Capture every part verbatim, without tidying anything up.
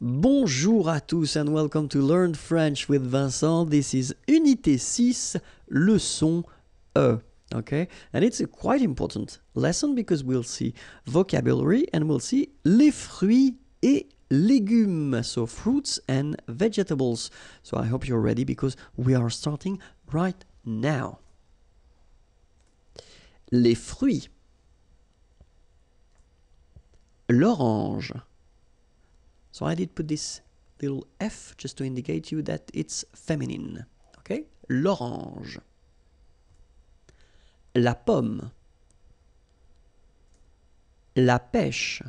Bonjour à tous and welcome to Learn French with Vincent. This is Unité six, Leçon E. Okay, and it's a quite important lesson because we'll see vocabulary and we'll see les fruits et légumes, so fruits and vegetables. So I hope you're ready because we are starting right now. Les fruits. L'orange. So I did put this little F just to indicate you that it's feminine. Okay? L'orange. La pomme. La pêche.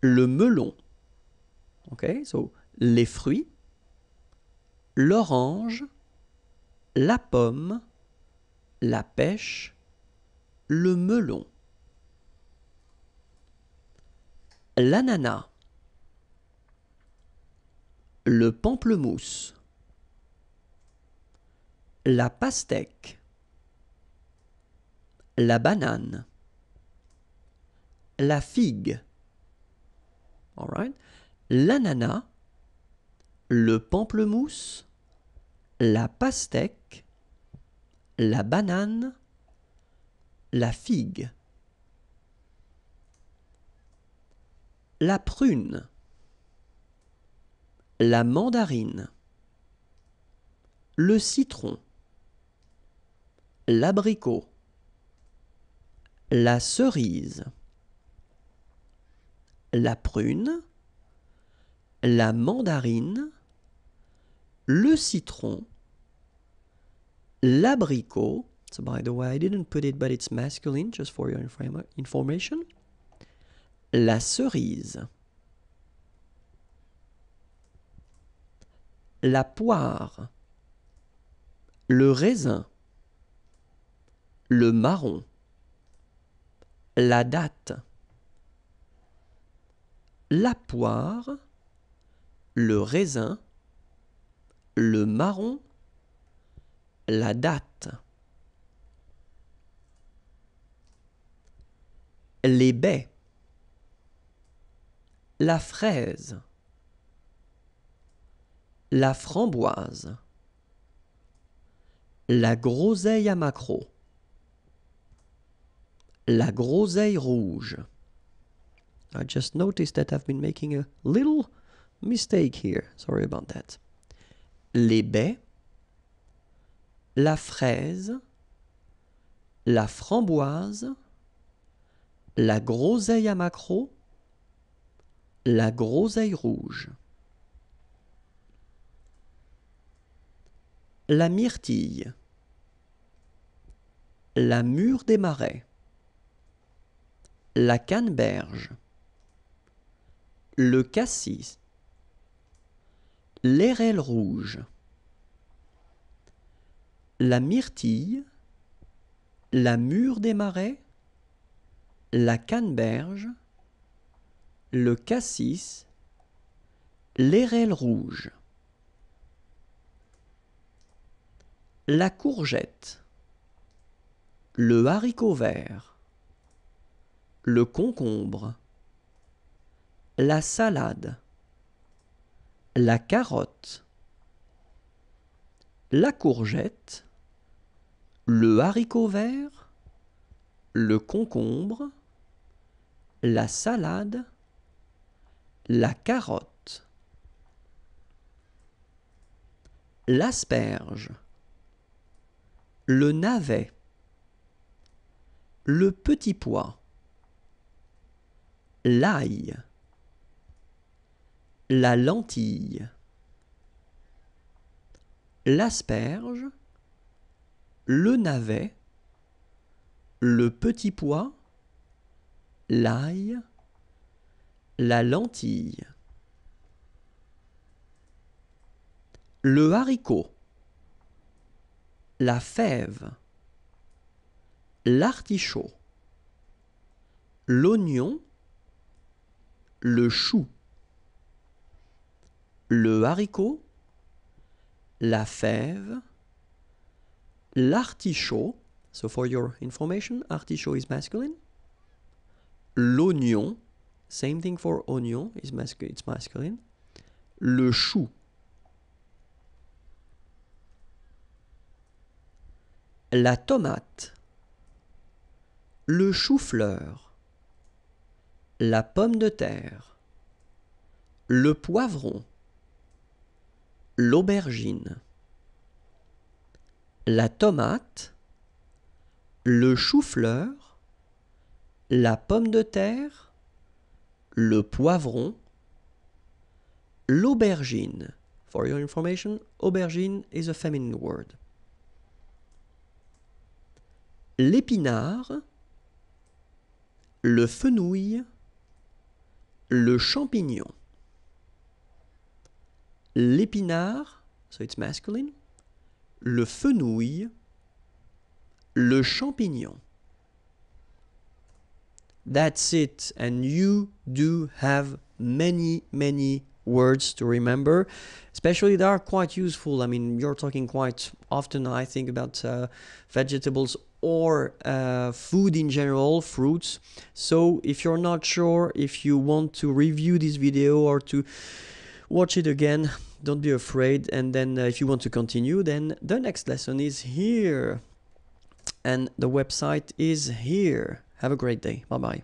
Le melon. Okay? So les fruits. L'orange. La pomme. La pêche. Le melon. L'ananas. Le pamplemousse. La pastèque. La banane. La figue. All right. L'ananas. Le pamplemousse. La pastèque. La banane. La figue. La prune. La mandarine. Le citron. L'abricot. La cerise. La prune. La mandarine. Le citron. L'abricot. So by the way, I didn't put it, but it's masculine, just for your informa- information. La cerise. La poire. Le raisin. Le marron. La date. La poire. Le raisin. Le marron. La date. Les baies. La fraise. La framboise. La groseille à maquereau. La groseille rouge. I just noticed that I've been making a little mistake here. Sorry about that. Les baies. La fraise. La framboise. La groseille à maquereau. La groseille rouge. La myrtille. La mûre des marais. La canneberge. Le cassis. L'érelle rouge. La myrtille. La mûre des marais. La canneberge. Le cassis. L'érelle rouge. La courgette. Le haricot vert. Le concombre. La salade. La carotte. La courgette. Le haricot vert. Le concombre. La salade. La carotte. L'asperge. Le navet. Le petit pois. L'ail. La lentille. L'asperge. Le navet. Le petit pois. L'ail. La lentille. Le haricot. La fève. L'artichaut. L'oignon. Le chou. Le haricot. La fève. L'artichaut. So for your information, artichaut is masculine. L'oignon. Same thing for oignon, it's masculine. It's masculine. Le chou. La tomate. Le chou-fleur. La pomme de terre. Le poivron. L'aubergine. La tomate. Le chou-fleur. La pomme de terre. Le poivron. L'aubergine. For your information, aubergine is a feminine word. L'épinard, le fenouil, le champignon. L'épinard, so it's masculine, le fenouil, le champignon. That's it, and you do have many, many words to remember. Especially they are quite useful. I mean, you're talking quite often, I think, about uh, vegetables or uh, food in general, fruits. So if you're not sure, if you want to review this video or to watch it again, don't be afraid. And then uh, if you want to continue, then the next lesson is here. And the website is here. Have a great day. Bye-bye.